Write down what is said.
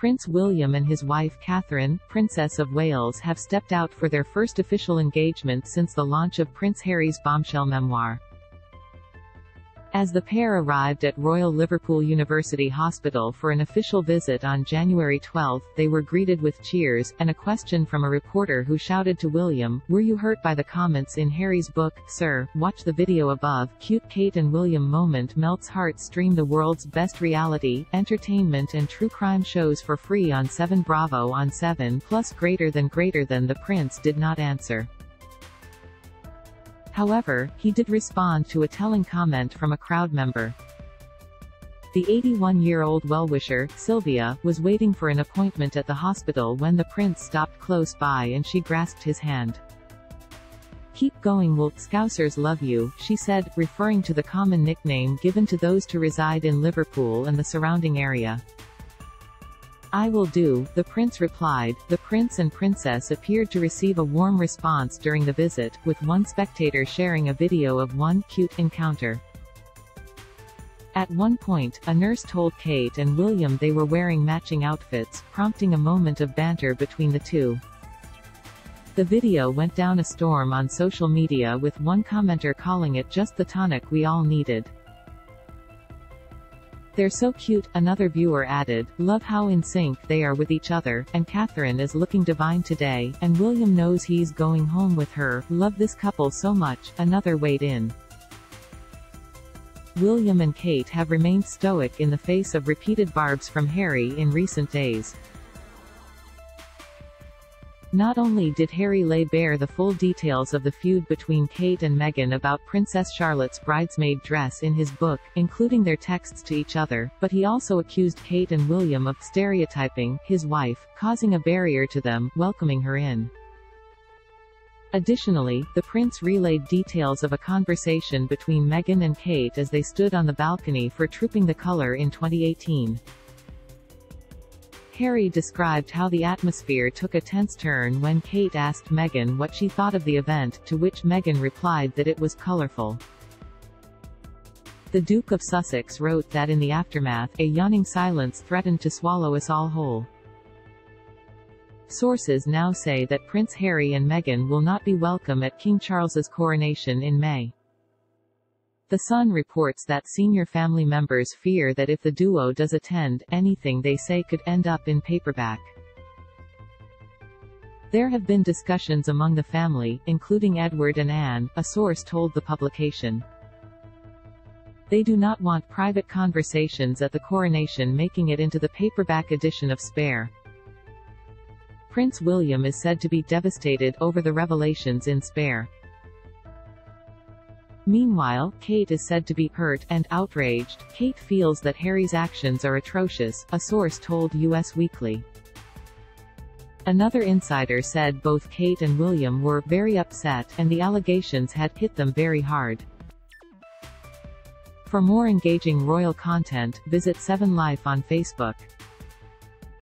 Prince William and his wife Catherine, Princess of Wales, have stepped out for their first official engagement since the launch of Prince Harry's bombshell memoir. As the pair arrived at Royal Liverpool University Hospital for an official visit on January 12, they were greeted with cheers, and a question from a reporter who shouted to William, "Were you hurt by the comments in Harry's book, sir? Watch the video above." Cute Kate and William moment melts heart. Stream the world's best reality, entertainment and true crime shows for free on 7 Bravo on 7 Plus. .. The Prince did not answer. However, he did respond to a telling comment from a crowd member. The 81-year-old well-wisher, Sylvia, was waiting for an appointment at the hospital when the prince stopped close by and she grasped his hand. "Keep going, will Scousers love you," she said, referring to the common nickname given to those to reside in Liverpool and the surrounding area. "I will do," the prince replied. The prince and princess appeared to receive a warm response during the visit, with one spectator sharing a video of one cute encounter. At one point, a nurse told Kate and William they were wearing matching outfits, prompting a moment of banter between the two. The video went down a storm on social media, with one commenter calling it just the tonic we all needed. "They're so cute," another viewer added. "Love how in sync they are with each other, and Catherine is looking divine today, and William knows he's going home with her. Love this couple so much," another weighed in. William and Kate have remained stoic in the face of repeated barbs from Harry in recent days. Not only did Harry lay bare the full details of the feud between Kate and Meghan about Princess Charlotte's bridesmaid dress in his book, including their texts to each other, but he also accused Kate and William of stereotyping his wife, causing a barrier to them welcoming her in. Additionally, the prince relayed details of a conversation between Meghan and Kate as they stood on the balcony for Trooping the Colour in 2018. Harry described how the atmosphere took a tense turn when Kate asked Meghan what she thought of the event, to which Meghan replied that it was colorful. The Duke of Sussex wrote that in the aftermath, "a yawning silence threatened to swallow us all whole." Sources now say that Prince Harry and Meghan will not be welcome at King Charles's coronation in May. The Sun reports that senior family members fear that if the duo does attend, anything they say could end up in paperback. There have been discussions among the family, including Edward and Anne, a source told the publication. They do not want private conversations at the coronation making it into the paperback edition of Spare. Prince William is said to be devastated over the revelations in Spare. Meanwhile, Kate is said to be hurt and outraged. "Kate feels that Harry's actions are atrocious," a source told US Weekly. Another insider said both Kate and William were very upset, and the allegations had hit them very hard. For more engaging royal content, visit Seven Life on Facebook.